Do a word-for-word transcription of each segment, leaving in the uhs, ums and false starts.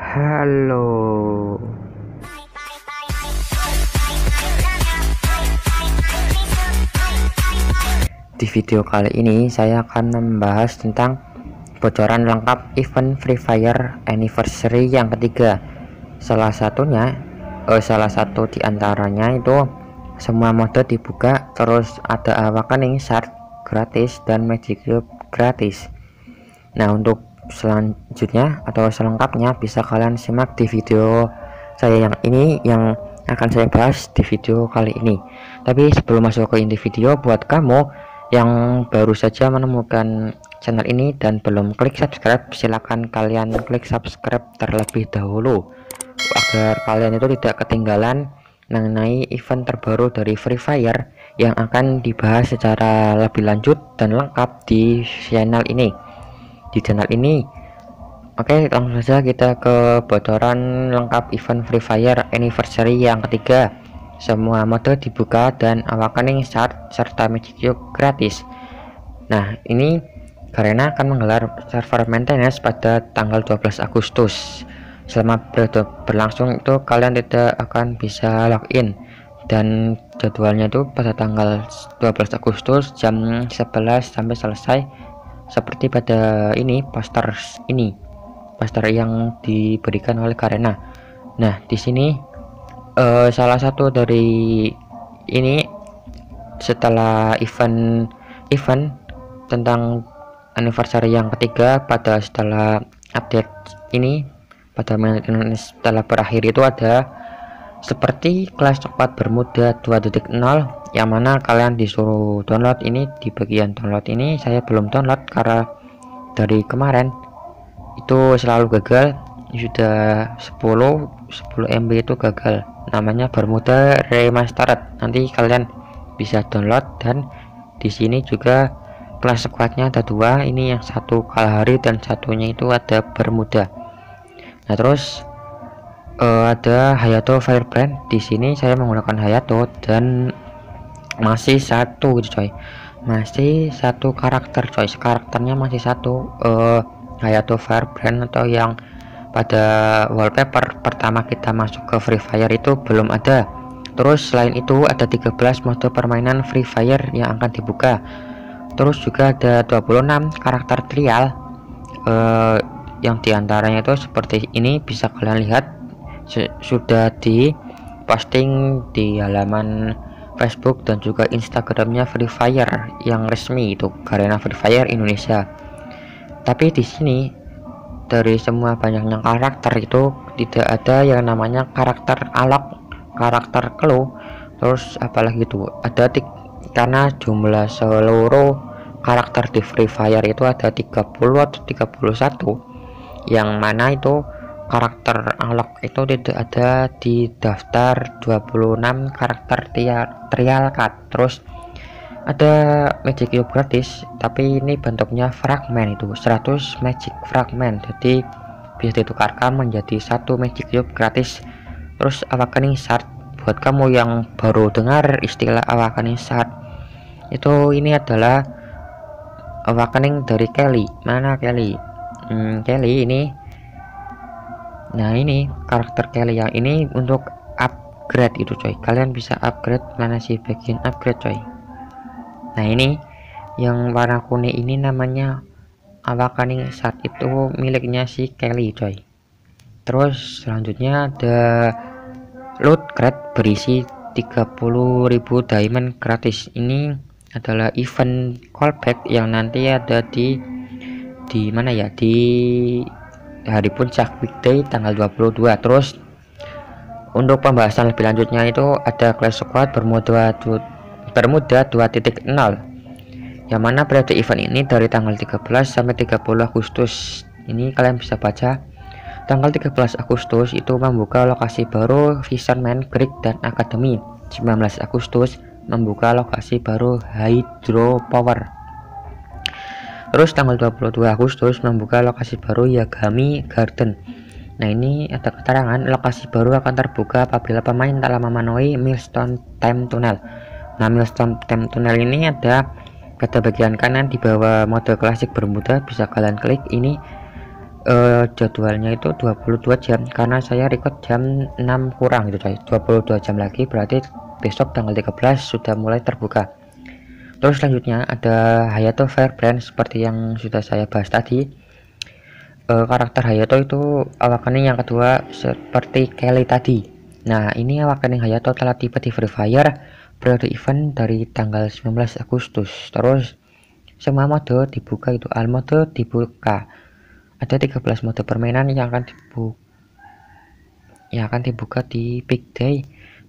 Halo. Di video kali ini saya akan membahas tentang bocoran lengkap event Free Fire Anniversary yang ketiga. Salah satunya, eh, salah satu diantaranya itu semua mode dibuka, terus ada Awakening Shard gratis dan Magic Cube gratis. Nah, untuk selanjutnya atau selengkapnya bisa kalian simak di video saya yang ini yang akan saya bahas di video kali ini. Tapi sebelum masuk ke inti video, buat kamu yang baru saja menemukan channel ini dan belum klik subscribe, silahkan kalian klik subscribe terlebih dahulu agar kalian itu tidak ketinggalan mengenai event terbaru dari Free Fire yang akan dibahas secara lebih lanjut dan lengkap di channel ini. Di channel ini Oke, langsung saja kita ke bocoran lengkap event Free Fire Anniversary yang ketiga. Semua mode dibuka dan Awakening Shard serta Magic Cube gratis. Nah, ini Garena akan menggelar server maintenance pada tanggal dua belas Agustus. Selama berlangsung itu kalian tidak akan bisa login, dan jadwalnya itu pada tanggal dua belas Agustus jam sebelas sampai selesai, seperti pada ini poster ini poster yang diberikan oleh Garena. Nah, di sini uh, salah satu dari ini setelah event event tentang anniversary yang ketiga, pada setelah update ini pada maintenance setelah berakhir itu ada seperti kelas coklat Bermuda dua titik nol, yang mana kalian disuruh download. Ini di bagian download ini saya belum download karena dari kemarin itu selalu gagal, sudah sepuluh M B itu gagal. Namanya Bermuda Remastered, nanti kalian bisa download. Dan di sini juga kelas squadnya ada dua, ini yang satu Kalahari dan satunya itu ada Bermuda. Nah, terus Uh, ada Hayato Firebrand. Di sini saya menggunakan Hayato dan masih satu gitu coy, masih satu karakter coy, karakternya masih satu, uh, Hayato Firebrand, atau yang pada wallpaper pertama kita masuk ke Free Fire itu belum ada. Terus selain itu ada tiga belas mode permainan Free Fire yang akan dibuka, terus juga ada dua puluh enam karakter trial, uh, yang diantaranya itu seperti ini, bisa kalian lihat sudah di posting di halaman Facebook dan juga Instagramnya Free Fire yang resmi itu Garena Free Fire Indonesia. Tapi di sini dari semua banyaknya karakter itu tidak ada yang namanya karakter alok, karakter kelo, terus apalagi itu ada tik karena jumlah seluruh karakter di Free Fire itu ada tiga puluh atau tiga puluh satu, yang mana itu karakter unlock itu tidak ada di daftar dua puluh enam karakter trial card. Terus ada Magic Cube gratis, tapi ini bentuknya fragmen itu seratus magic fragmen, jadi bisa ditukarkan menjadi satu Magic Cube gratis. Terus Awakening Shard, buat kamu yang baru dengar istilah Awakening Shard itu, ini adalah Awakening dari Kelly. Mana Kelly? Hmm, Kelly ini. Nah, ini karakter Kelly yang ini untuk upgrade itu coy, kalian bisa upgrade. Mana sih bagian upgrade coy? Nah, ini yang warna kuning ini namanya Awakening Shard, itu miliknya si Kelly coy. Terus selanjutnya ada loot crate berisi tiga puluh ribu diamond gratis. Ini adalah event callback yang nanti ada di di mana ya, di hari puncak weekday tanggal dua puluh dua. Terus untuk pembahasan lebih lanjutnya itu ada Clash Squad Bermuda Bermuda dua titik nol, yang mana periode event ini dari tanggal tiga belas sampai tiga puluh Agustus. Ini kalian bisa baca tanggal tiga belas Agustus itu membuka lokasi baru Vision Man Creek dan Academy, sembilan belas Agustus membuka lokasi baru Hydro Power. Terus tanggal dua puluh dua Agustus membuka lokasi baru Yagami Garden. Nah, ini ada keterangan lokasi baru akan terbuka apabila pemain telah memenuhi milestone Time Tunnel. Nah, milestone Time Tunnel ini ada pada bagian kanan di bawah mode klasik Bermuda, bisa kalian klik. Ini uh, jadwalnya itu dua puluh dua jam karena saya record jam enam kurang gitu guys. Dua puluh dua jam lagi berarti besok tanggal tiga belas sudah mulai terbuka. Terus selanjutnya ada Hayato Firebrand seperti yang sudah saya bahas tadi. Uh, karakter Hayato itu Awakening yang kedua seperti Kelly tadi. Nah, ini Awakening Hayato telah tiba di Free Fire periode event dari tanggal sembilan belas Agustus. Terus semua mode dibuka itu, all mode dibuka. Ada tiga belas mode permainan yang akan dibuka yang akan dibuka di Big Day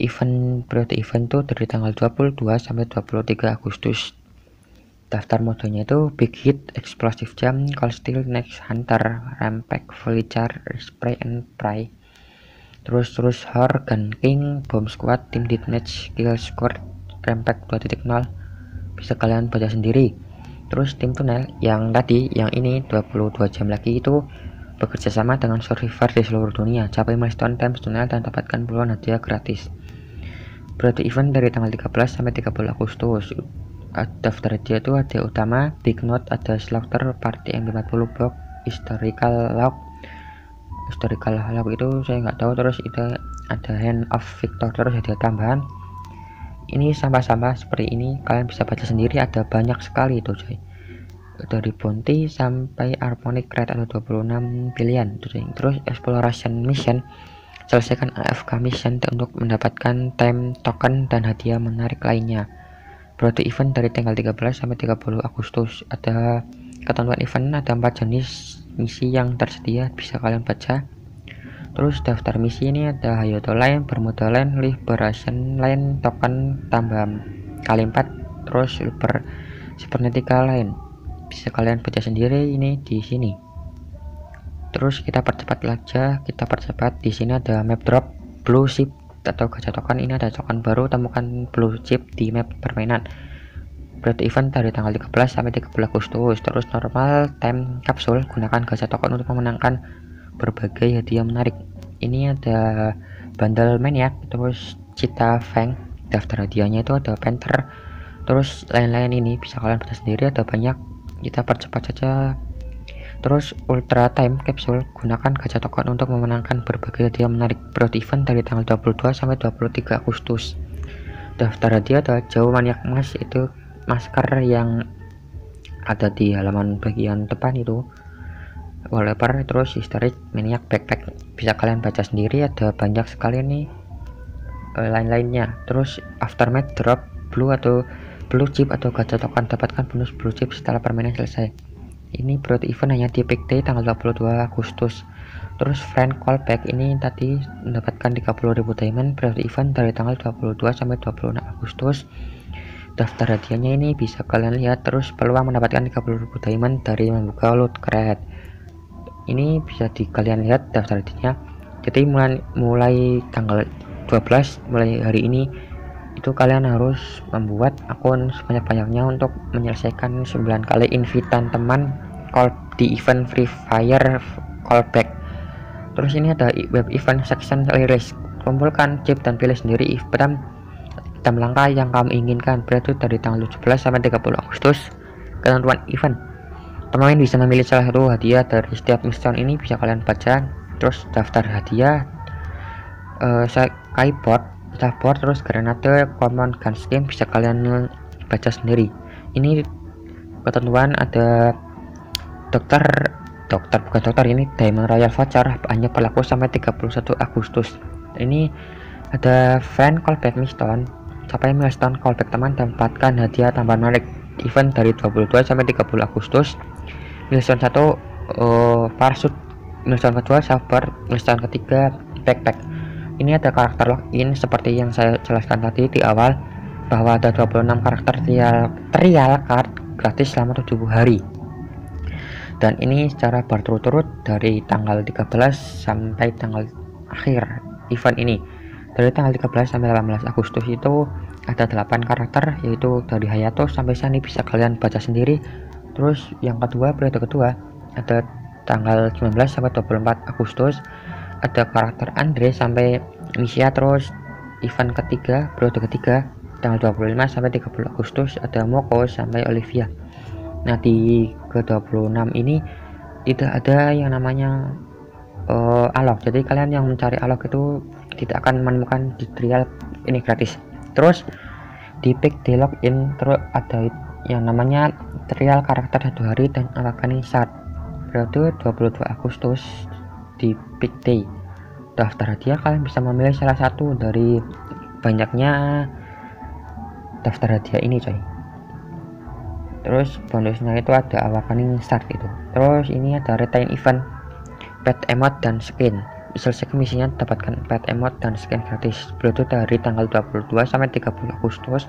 event, periode event tuh dari tanggal dua puluh dua sampai dua puluh tiga Agustus. Daftar modenya itu Big Hit Explosive Jam, Cold Steel Next Hunter, Rampage Spray and Pray. Terus terus Hard, Gun King, Bomb Squad, Team Deathmatch, Kill Score, Rampage dua titik nol. Bisa kalian baca sendiri. Terus Time Tunnel yang tadi, yang ini dua puluh dua jam lagi itu bekerja sama dengan survivor di seluruh dunia. Capai milestone Time Tunnel dan dapatkan puluhan hadiah gratis. Berarti event dari tanggal tiga belas sampai tiga puluh Agustus. Daftar dia itu ada utama, Big Note, ada Slaughter, Party M lima puluh Block, Historical Log. Historical Log itu saya nggak tahu. Terus itu ada Hand of Victor, terus ada tambahan ini sampah-sampah seperti ini, kalian bisa baca sendiri, ada banyak sekali itu coy, dari bounty sampai harmonic rate ada dua puluh enam pilihan itu coy. Terus exploration mission, selesaikan A F K mission untuk mendapatkan time token dan hadiah menarik lainnya. Berarti event dari tanggal tiga belas sampai tiga puluh Agustus. Ada ketentuan event, ada empat jenis misi yang tersedia, bisa kalian baca. Terus daftar misi ini ada Hayato Line, Bermuda Line, Liberation Line, token tambah kali empat, terus Super Cybernetica Line, bisa kalian baca sendiri ini di sini. Terus kita percepat aja, kita percepat. Di sini ada map drop blue chip atau gacha token, ini ada token baru, temukan blue chip di map permainan. Bread event dari tanggal tiga belas sampai tiga puluh Agustus. Terus normal time kapsul, gunakan gacha token untuk memenangkan berbagai hadiah menarik. Ini ada bundle maniac, terus cita fang, daftar hadiahnya itu ada panther, terus lain-lain, ini bisa kalian baca sendiri, ada banyak, kita percepat saja. Terus ultra time kapsul, gunakan gacha token untuk memenangkan berbagai hadiah menarik. Bread event dari tanggal dua puluh dua sampai dua puluh tiga Agustus. Daftar hadiah ada jauh maniac mas, itu masker yang ada di halaman bagian depan itu, wallpaper. Terus historic maniac backpack, bisa kalian baca sendiri, ada banyak sekali nih lain-lainnya. Terus aftermath drop blue atau blue chip atau gacha token, dapatkan bonus blue chip setelah permainan selesai. Ini berarti event hanya di Big Day tanggal dua puluh dua Agustus. Terus friend callback, ini tadi mendapatkan tiga puluh ribu diamond, berarti event dari tanggal dua puluh dua sampai dua puluh enam Agustus. Daftar hadiahnya ini bisa kalian lihat. Terus peluang mendapatkan tiga puluh ribu diamond dari membuka loot crate, ini bisa di kalian lihat daftar hadiahnya. Jadi mulai, mulai tanggal dua belas, mulai hari ini itu kalian harus membuat akun sebanyak-banyaknya untuk menyelesaikan sembilan kali invitan teman call di event Free Fire callback. Terus ini ada web event section release, kumpulkan chip dan pilih sendiri event enam langkah yang kamu inginkan. Berarti dari tanggal tujuh belas sampai tiga puluh Agustus. Ketentuan event, pemain bisa memilih salah satu hadiah dari setiap mission, ini bisa kalian baca. Terus daftar hadiah uh, skyboard, starboard, terus grenade, common gun skin, bisa kalian baca sendiri. Ini ketentuan ada dokter dokter bukan dokter ini diamond royal voucher, hanya berlaku sampai tiga puluh satu Agustus. Ini ada fan callback mission, capai milestone callback teman, dapatkan hadiah tambahan menarik. Event dari dua puluh dua sampai tiga puluh Agustus. Milestone satu uh, parachute, milestone kedua sabar, milestone ketiga backpack. Ini ada karakter login seperti yang saya jelaskan tadi di awal, bahwa ada dua puluh enam karakter trial, trial card gratis selama tujuh hari. Dan ini secara berturut-turut dari tanggal tiga belas sampai tanggal akhir event ini. Dari tanggal tiga belas sampai delapan belas Agustus itu ada delapan karakter, yaitu dari Hayato sampai Sunny, bisa kalian baca sendiri. Terus yang kedua, periode kedua ada tanggal sembilan belas sampai dua puluh empat Agustus, ada karakter Andre sampai Misia. Terus event ketiga, periode ketiga tanggal dua puluh lima sampai tiga puluh Agustus, ada Moko sampai Olivia. Nah di ke dua puluh enam ini tidak ada yang namanya uh, alog. Jadi kalian yang mencari alog itu tidak akan menemukan di trial ini gratis. Terus di pick di login terus ada yang namanya trial karakter satu hari dan Awakening Shard periode dua puluh dua Agustus di pick day. Daftar hadiah, kalian bisa memilih salah satu dari banyaknya daftar hadiah ini, coy. Terus bonusnya itu ada Awakening Shard itu. Terus ini ada retain event, pet emote dan skin. Selesai misinya dapatkan pet emote dan skin gratis. Periode dari tanggal dua puluh dua sampai tiga puluh Agustus.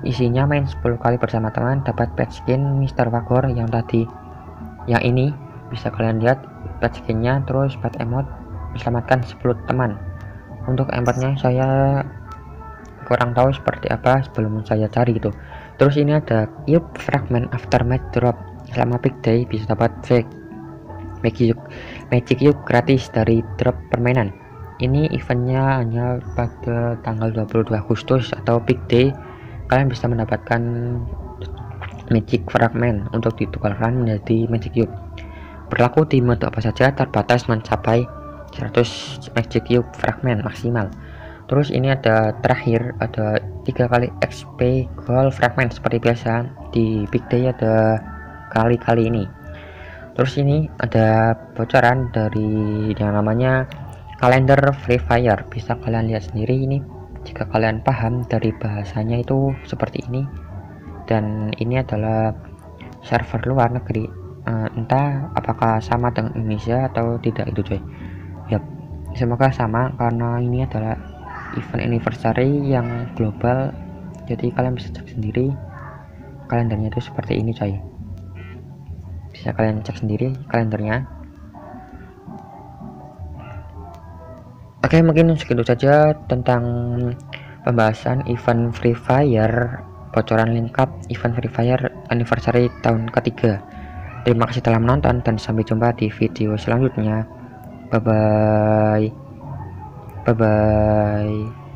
Isinya main sepuluh kali bersama teman, dapat pet skin Mister Wagor yang tadi. Yang ini bisa kalian lihat pet skinnya, terus pet emote selamatkan sepuluh teman. Untuk empatnya saya kurang tahu seperti apa sebelum saya cari gitu. Terus ini ada cube fragment aftermath drop. Selama big day bisa dapat fake magic magic cube gratis dari drop permainan. Ini eventnya hanya pada tanggal dua puluh dua Agustus atau big day. Kalian bisa mendapatkan magic fragment untuk ditukarkan menjadi magic cube. Berlaku di mode apa saja, terbatas mencapai seratus magic cube fragment maksimal. Terus ini ada terakhir ada tiga kali X P gold fragment seperti biasa di big day, ada kali-kali ini. Terus ini ada bocoran dari yang namanya kalender Free Fire, bisa kalian lihat sendiri ini jika kalian paham dari bahasanya itu seperti ini. Dan ini adalah server luar negeri, entah apakah sama dengan Indonesia atau tidak itu, coy. Yap, semoga sama karena ini adalah event anniversary yang global, jadi kalian bisa cek sendiri kalendernya itu seperti ini, coy. Bisa kalian cek sendiri kalendernya. Oke, mungkin segitu saja tentang pembahasan event Free Fire, bocoran lengkap event Free Fire anniversary tahun ketiga. Terima kasih telah menonton dan sampai jumpa di video selanjutnya. Bye bye. Bye bye.